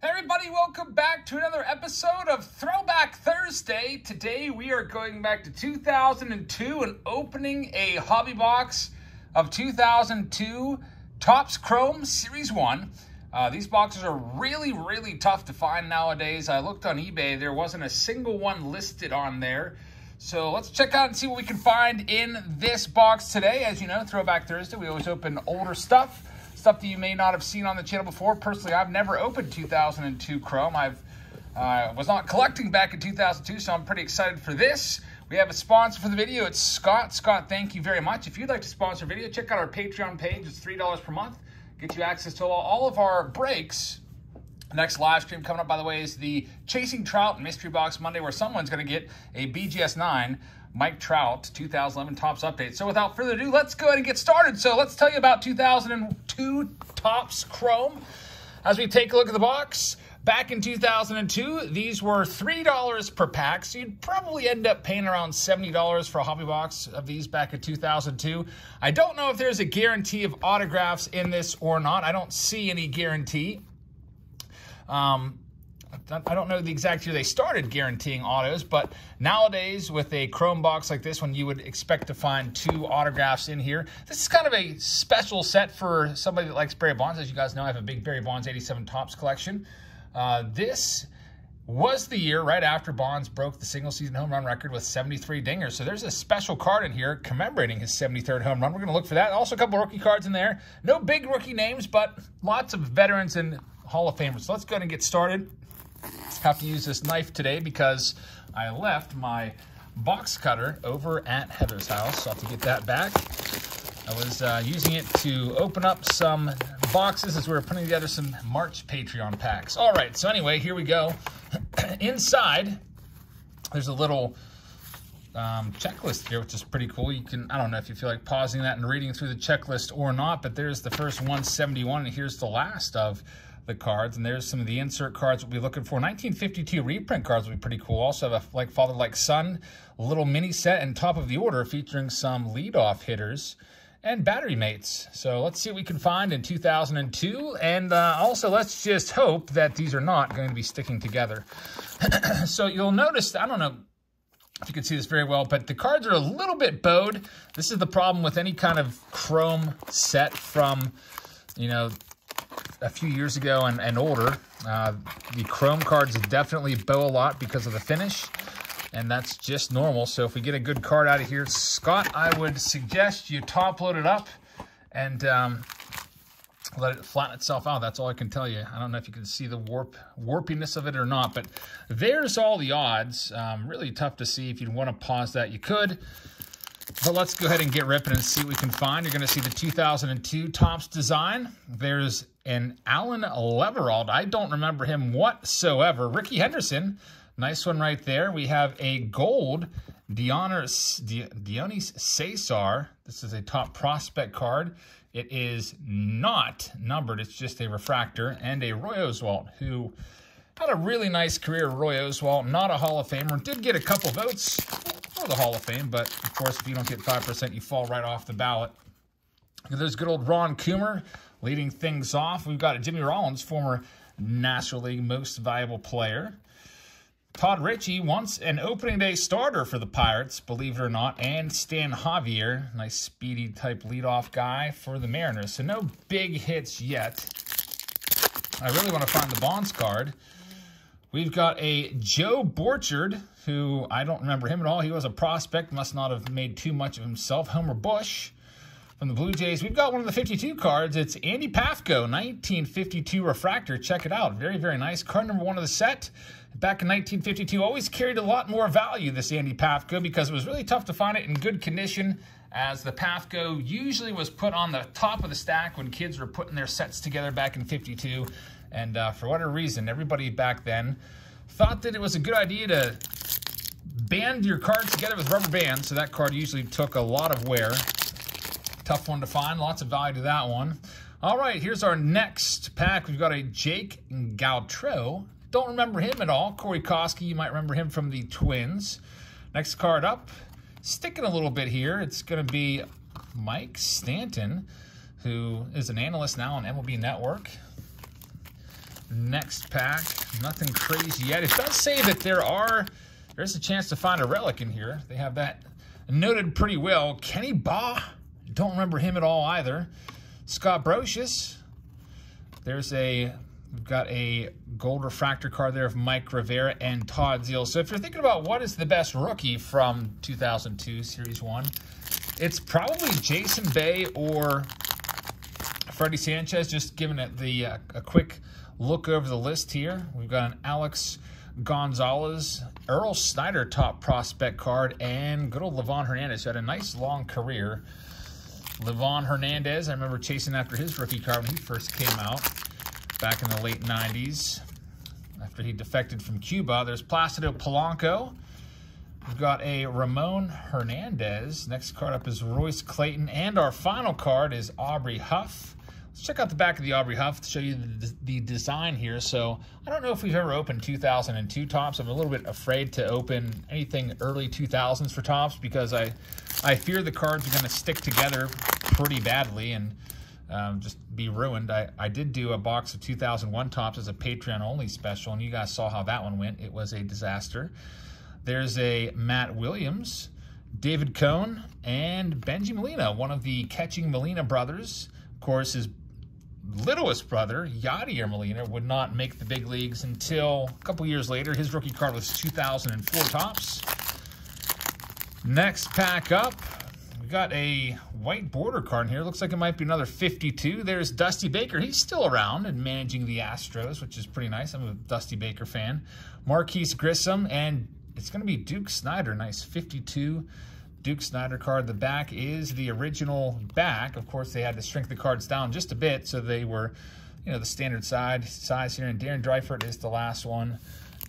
Hey everybody, welcome back to another episode of Throwback Thursday. Today we are going back to 2002 and opening a hobby box of 2002 Topps Chrome Series 1. These boxes are really tough to find nowadays. I looked on eBay, there wasn't a single one listed on there. So let's check out and see what we can find in this box today. As you know, Throwback Thursday, we always open older stuff. Stuff that you may not have seen on the channel before. Personally, I've never opened 2002 Chrome. I was not collecting back in 2002, so I'm pretty excited for this. We have a sponsor for the video. It's Scott. Scott, thank you very much. If you'd like to sponsor a video, check out our Patreon page. It's $3 per month. Get you access to all of our breaks. The next live stream coming up, by the way, is the Chasing Trout Mystery Box Monday, where someone's going to get a BGS 9. Mike Trout, 2011 Topps Update. So without further ado, let's go ahead and get started. So let's tell you about 2002 Topps Chrome. As we take a look at the box, back in 2002, these were $3 per pack. So you'd probably end up paying around $70 for a hobby box of these back in 2002. I don't know if there's a guarantee of autographs in this or not. I don't see any guarantee. I don't know the exact year they started guaranteeing autos, but nowadays with a chrome box like this one, you would expect to find two autographs in here. This is kind of a special set for somebody that likes Barry Bonds. As you guys know, I have a big Barry Bonds 87 Topps collection. This was the year right after Bonds broke the single-season home run record with 73 dingers. So there's a special card in here commemorating his 73rd home run. We're going to look for that. Also a couple rookie cards in there. No big rookie names, but lots of veterans and Hall of Famers. So let's go ahead and get started. Have to use this knife today because I left my box cutter over at Heather's house, so I have to get that back. I was using it to open up some boxes as we were putting together some March Patreon packs. All right, so anyway, here we go. Inside, there's a little checklist here, which is pretty cool. You can, I don't know if you feel like pausing that and reading through the checklist or not, but there's the first 171, and here's the last of the cards, and there's some of the insert cards we'll be looking for. 1952 reprint cards will be pretty cool. Also have a Like Father, Like Son, a little mini set, and Top of the Order featuring some leadoff hitters and battery mates. So let's see what we can find in 2002, and also let's just hope that these are not going to be sticking together. So you'll notice, I don't know if you can see this very well, but the cards are a little bit bowed. This is the problem with any kind of chrome set from, you know, a few years ago and older. The chrome cards definitely bow a lot because of the finish, and that's just normal. So if we get a good card out of here, Scott, I would suggest you top load it up and let it flatten itself out. That's all I can tell you. I don't know if you can see the warpiness of it or not, but there's all the odds. Really tough to see. If you'd want to pause that, you could. But let's go ahead and get ripping and see what we can find. You're going to see the 2002 Topps design. There's an Alan Leverald. I don't remember him whatsoever. Ricky Henderson. Nice one right there. We have a gold Dionys Cesar. This is a top prospect card. It is not numbered. It's just a refractor. And a Roy Oswalt, who had a really nice career. Roy Oswalt, not a Hall of Famer. Did get a couple votes for the Hall of Fame, but of course, if you don't get 5%, you fall right off the ballot. There's good old Ron Coomer leading things off. We've got Jimmy Rollins, former National League Most Valuable Player. Todd Ritchie, once an opening day starter for the Pirates, believe it or not. And Stan Javier, nice speedy type leadoff guy for the Mariners. So no big hits yet. I really want to find the Bonds card. We've got a Joe Borchard, who I don't remember him at all. He was a prospect, must not have made too much of himself. Homer Bush from the Blue Jays. We've got one of the 52 cards. It's Andy Pafko, 1952 refractor. Check it out. Very, very nice. Card number one of the set. Back in 1952, always carried a lot more value, this Andy Pafko, because it was really tough to find it in good condition, as the Pafko usually was put on the top of the stack when kids were putting their sets together back in 52. And for whatever reason, everybody back then thought that it was a good idea to band your cards together with rubber bands. So that card usually took a lot of wear. Tough one to find. Lots of value to that one. All right, here's our next pack. We've got a Jake Galtrow. Don't remember him at all. Corey Koski, you might remember him from the Twins. Next card up. Sticking a little bit here. It's going to be Mike Stanton, who is an analyst now on MLB Network. Next pack, nothing crazy yet. It does say that there's a chance to find a relic in here. They have that noted pretty well. Kenny Baugh, don't remember him at all either. Scott Brosius, we've got a gold refractor card there of Mike Rivera and Todd Zeal. So if you're thinking about what is the best rookie from 2002 Series 1, it's probably Jason Bay or Freddie Sanchez. Just giving it a quick look over the list here. We've got an Alex Gonzalez, Earl Snider top prospect card, and good old Liván Hernández, who had a nice long career. Liván Hernández, I remember chasing after his rookie card when he first came out back in the late 90s after he defected from Cuba. There's Placido Polanco. We've got a Ramon Hernandez. Next card up is Royce Clayton. And our final card is Aubrey Huff. Let's check out the back of the Aubrey Huff to show you the design here. So I don't know if we've ever opened 2002 Topps. I'm a little bit afraid to open anything early 2000s for Topps because I fear the cards are going to stick together pretty badly and just be ruined. I did do a box of 2001 Topps as a Patreon-only special, and you guys saw how that one went. It was a disaster. There's a Matt Williams, David Cohn, and Benji Molina, one of the catching Molina brothers. Of course, his littlest brother, Yadier Molina, would not make the big leagues until a couple years later. His rookie card was 2004 Topps. Next pack up. We got a white border card in here. Looks like it might be another 52. There's Dusty Baker. He's still around and managing the Astros, which is pretty nice. I'm a Dusty Baker fan. Marquise Grissom, and it's going to be Duke Snider. Nice 52 Duke Snider card. The back is the original back. Of course, they had to shrink the cards down just a bit, so they were, you know, the standard size here. And Darren Dreifert is the last one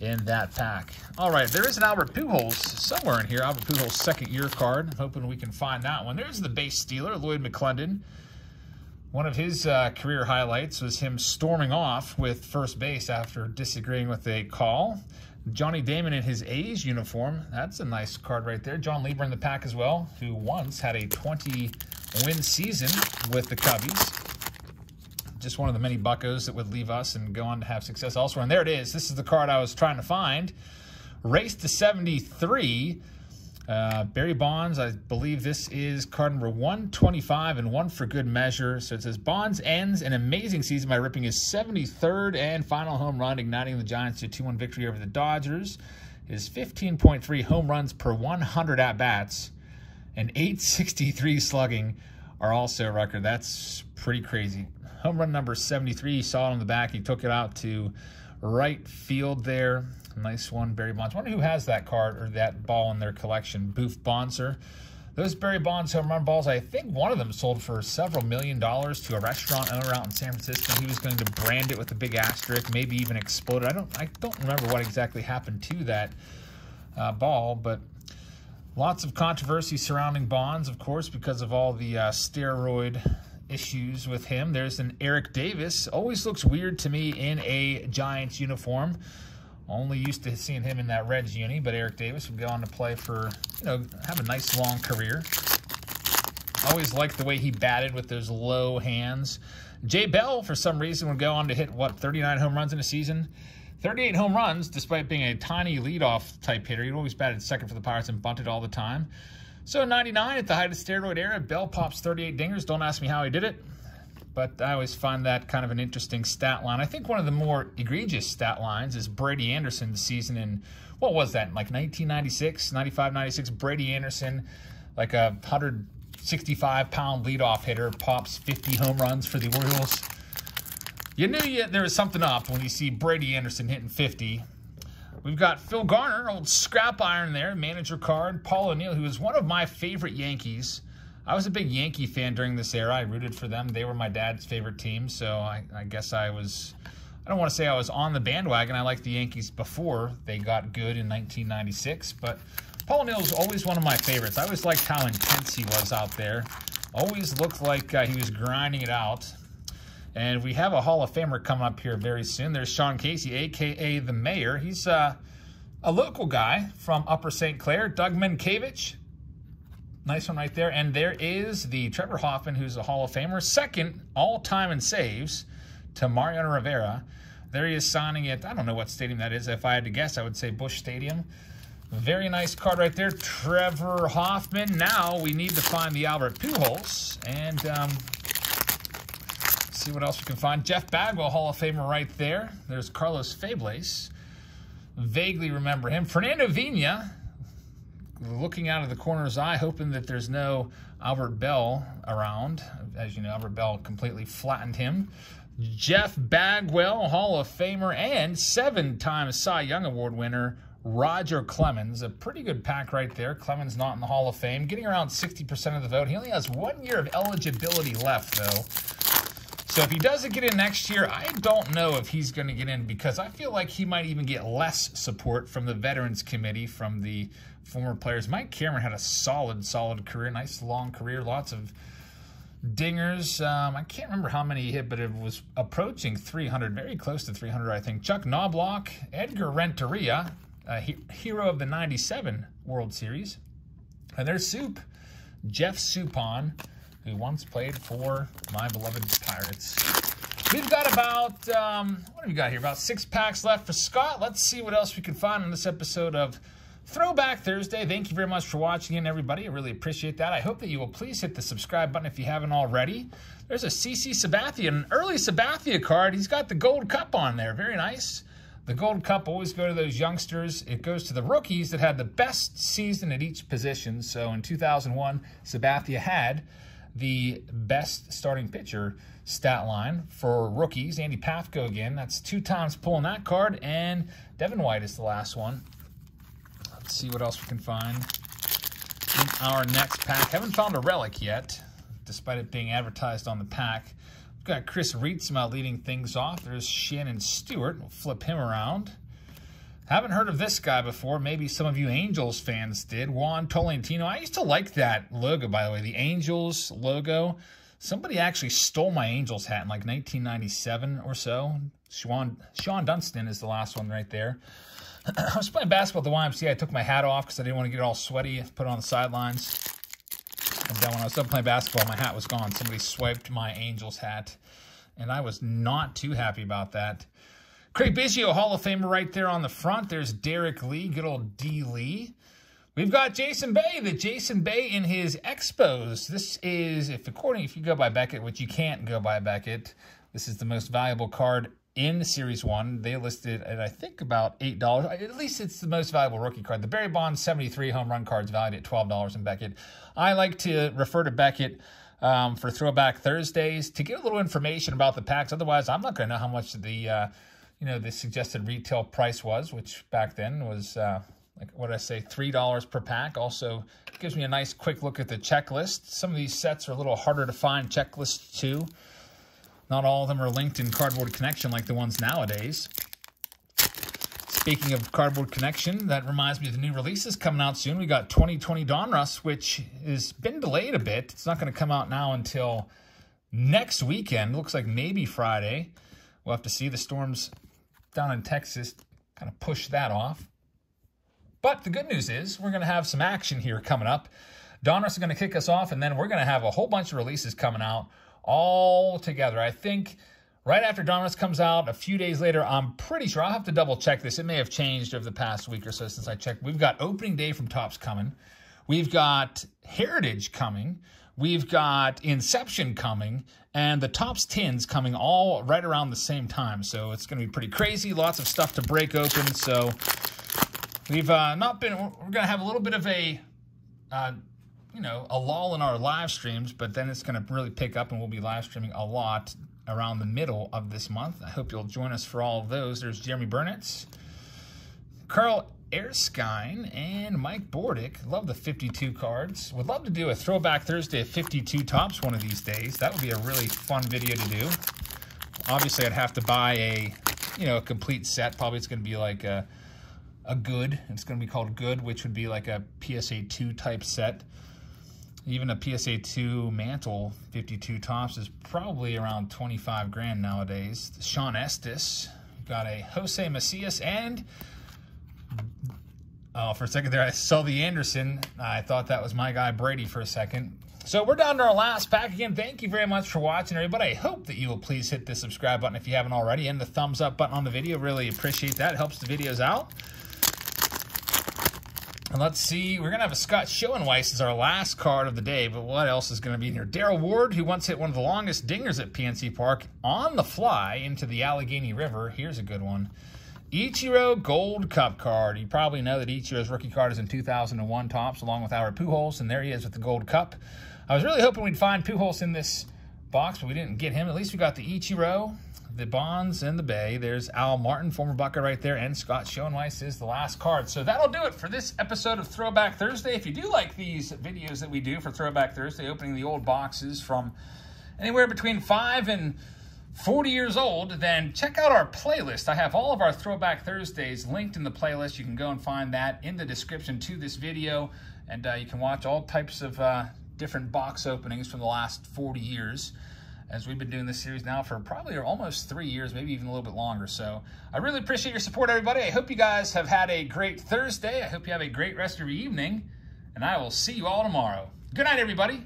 in that pack. All right, there is an Albert Pujols somewhere in here. Albert Pujols second year card. I'm hoping we can find that one. There's the base stealer, Lloyd McClendon. One of his career highlights was him storming off with first base after disagreeing with a call. Johnny Damon in his A's uniform. That's a nice card right there. John Lieber in the pack as well, who once had a 20-win season with the Cubbies. Just one of the many buckos that would leave us and go on to have success elsewhere. And there it is. This is the card I was trying to find. Race to 73. Barry Bonds, I believe this is card number 125 and one for good measure. So it says, Bonds ends an amazing season by ripping his 73rd and final home run, igniting the Giants to a 2-1 victory over the Dodgers. His 15.3 home runs per 100 at-bats and 863 slugging are also a record. That's pretty crazy. Home run number 73, you saw it on the back. He took it out to right field there. Nice one, Barry Bonds. I wonder who has that card or that ball in their collection. Boof Bonser. Those Barry Bonds home run balls, I think one of them sold for several $1,000,000 to a restaurant owner out in San Francisco. He was going to brand it with a big asterisk, maybe even explode it. I don't remember what exactly happened to that ball, but lots of controversy surrounding Bonds, of course, because of all the steroid issues with him. There's an Eric Davis. Always looks weird to me in a Giants uniform. Only used to seeing him in that Reds uni, but Eric Davis would go on to play for, you know, have a nice long career. Always liked the way he batted with those low hands. Jay Bell, for some reason, would go on to hit, what, 39 home runs in a season? 38 home runs, despite being a tiny leadoff type hitter. He always batted second for the Pirates and bunted all the time. So in 99, at the height of the steroid era, Bell pops 38 dingers. Don't ask me how he did it, but I always find that kind of an interesting stat line. I think one of the more egregious stat lines is Brady Anderson's season in, what was that, like 1996, 95, 96? Brady Anderson, like a 165-pound leadoff hitter, pops 50 home runs for the Orioles. You knew there was something up when you see Brady Anderson hitting 50. We've got Phil Garner, old scrap iron there, manager card. Paul O'Neill, who is one of my favorite Yankees. I was a big Yankee fan during this era. I rooted for them. They were my dad's favorite team, so I guess I was, I don't want to say I was on the bandwagon. I liked the Yankees before they got good in 1996, but Paul O'Neill was always one of my favorites. I always liked how intense he was out there. Always looked like he was grinding it out. And we have a Hall of Famer coming up here very soon. There's Sean Casey, a.k.a. the Mayor. He's a local guy from Upper St. Clair. Doug Minkiewicz. Nice one right there. And there is the Trevor Hoffman, who's a Hall of Famer. Second all-time in saves to Mariano Rivera. There he is signing at, I don't know what stadium that is. If I had to guess, I would say Busch Stadium. Very nice card right there, Trevor Hoffman. Now we need to find the Albert Pujols and see what else we can find. Jeff Bagwell, Hall of Famer right there. There's Carlos Febles. Vaguely remember him. Fernando Vina, looking out of the corner's eye, hoping that there's no Albert Bell around. As you know, Albert Bell completely flattened him. Jeff Bagwell, Hall of Famer and 7-time Cy Young Award winner, Roger Clemens. A pretty good pack right there. Clemens not in the Hall of Fame. Getting around 60% of the vote. He only has 1 year of eligibility left, though. So if he doesn't get in next year, I don't know if he's going to get in, because I feel like he might even get less support from the Veterans Committee, from the former players. Mike Cameron had a solid career. Nice long career. Lots of dingers. I can't remember how many he hit, but it was approaching 300. Very close to 300, I think. Chuck Knobloch, Edgar Renteria. Hero of the 97 World Series. And there's Jeff Suppan, who once played for my beloved Pirates. We've got about, what have we got here? About 6 packs left for Scott. Let's see what else we can find on this episode of Throwback Thursday. Thank you very much for watching in, everybody. I really appreciate that. I hope that you will please hit the subscribe button if you haven't already. There's a CC Sabathia, an early Sabathia card. He's got the gold cup on there. Very nice. The Gold Cup always goes to those youngsters. It goes to the rookies that had the best season at each position. So in 2001, Sabathia had the best starting pitcher stat line for rookies. Andy Pafko again. That's 2 times pulling that card. And Devin White is the last one. Let's see what else we can find in our next pack. Haven't found a relic yet, despite it being advertised on the pack. We've got Chris Rietzma leading things off. There's Shannon Stewart. We'll flip him around. Haven't heard of this guy before. Maybe some of you Angels fans did. Juan Tolentino. I used to like that logo, by the way. The Angels logo. Somebody actually stole my Angels hat in like 1997 or so. Sean Dunston is the last one right there. I was playing basketball at the YMCA. I took my hat off because I didn't want to get all sweaty. Put it on the sidelines. And then when I was done playing basketball, my hat was gone. Somebody swiped my Angels hat, and I was not too happy about that. Craig Biggio, Hall of Famer right there on the front. There's Derek Lee, good old D. Lee. We've got Jason Bay, the Jason Bay in his Expos. This is, if you go by Beckett, which you can't go by Beckett, this is the most valuable card in Series 1. They listed at, I think, about $8. At least it's the most valuable rookie card. The Barry Bonds 73 home run card's valued at $12 in Beckett. I like to refer to Beckett for Throwback Thursdays to get a little information about the packs. Otherwise, I'm not going to know how much the the suggested retail price was, which back then was like, what did I say, $3 per pack. Also, it gives me a nice quick look at the checklist. Some of these sets are a little harder to find checklists too. Not all of them are linked in Cardboard Connection like the ones nowadays. Speaking of Cardboard Connection, that reminds me of the new releases coming out soon. We got 2020 Donruss, which has been delayed a bit. It's not going to come out now until next weekend. Looks like maybe Friday. We'll have to see. The storms down in Texas kind of push that off. But the good news is we're going to have some action here coming up. Donruss is going to kick us off, and then we're going to have a whole bunch of releases coming out all together. I think right after Donruss comes out, a few days later, I'm pretty sure. I'll have to double check this. It may have changed over the past week or so since I checked. We've got Opening Day from Topps coming. We've got Heritage coming. We've got Inception coming. And the Topps Tins coming all right around the same time. So it's going to be pretty crazy. Lots of stuff to break open. So we've we're going to have a little bit of a a lull in our live streams, but then it's going to really pick up, and we'll be live streaming a lot around the middle of this month. I hope you'll join us for all of those. There's Jeremy Burnett, Carl Erskine, and Mike Bordick. Love the 52 cards. Would love to do a Throwback Thursday of 52 Topps one of these days. That would be a really fun video to do. Obviously, I'd have to buy a, a complete set. Probably it's going to be like a good. It's going to be called Good, which would be like a PSA 2 type set. Even a PSA 2 Mantle 52 Topps is probably around 25 grand nowadays. Sean Estes. We've got a Jose Macias and, for a second there, I saw the Anderson. I thought that was my guy Brady for a second. So we're down to our last pack. Again, thank you very much for watching, everybody. I hope that you will please hit the subscribe button if you haven't already, and the thumbs up button on the video. Really appreciate that. It helps the videos out. And let's see. We're going to have a Scott Schoenweiss as our last card of the day, but what else is going to be in here? Darryl Ward, who once hit one of the longest dingers at PNC Park on the fly into the Allegheny River. Here's a good one. Ichiro Gold Cup card. You probably know that Ichiro's rookie card is in 2001 Topps, along with Albert Pujols, and there he is with the Gold Cup. I was really hoping we'd find Pujols in this box, but we didn't get him. At least we got the Ichiro, the Bonds, and the Bay. There's Al Martin, former Buckeye right there, and Scott Schoenweiss is the last card. So that'll do it for this episode of Throwback Thursday. If you do like these videos that we do for Throwback Thursday, opening the old boxes from anywhere between 5 and 40 years old, then check out our playlist. I have all of our Throwback Thursdays linked in the playlist. You can go and find that in the description to this video, and you can watch all types of different box openings from the last 40 years, as we've been doing this series now for probably almost 3 years, maybe even a little bit longer. So I really appreciate your support, everybody. I hope you guys have had a great Thursday. I hope you have a great rest of your evening, and I will see you all tomorrow. Good night, everybody.